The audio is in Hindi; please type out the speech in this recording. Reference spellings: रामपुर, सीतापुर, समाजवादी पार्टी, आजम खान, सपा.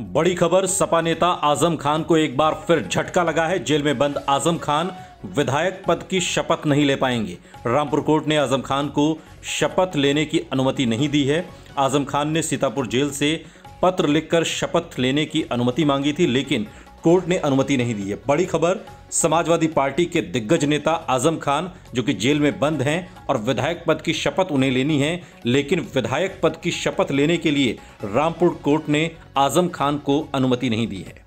बड़ी खबर, सपा नेता आजम खान को एक बार फिर झटका लगा है। जेल में बंद आजम खान विधायक पद की शपथ नहीं ले पाएंगे। रामपुर कोर्ट ने आजम खान को शपथ लेने की अनुमति नहीं दी है। आजम खान ने सीतापुर जेल से पत्र लिखकर शपथ लेने की अनुमति मांगी थी, लेकिन कोर्ट ने अनुमति नहीं दी है। बड़ी खबर, समाजवादी पार्टी के दिग्गज नेता आजम खान जो कि जेल में बंद हैं और विधायक पद की शपथ उन्हें लेनी है, लेकिन विधायक पद की शपथ लेने के लिए रामपुर कोर्ट ने आजम खान को अनुमति नहीं दी है।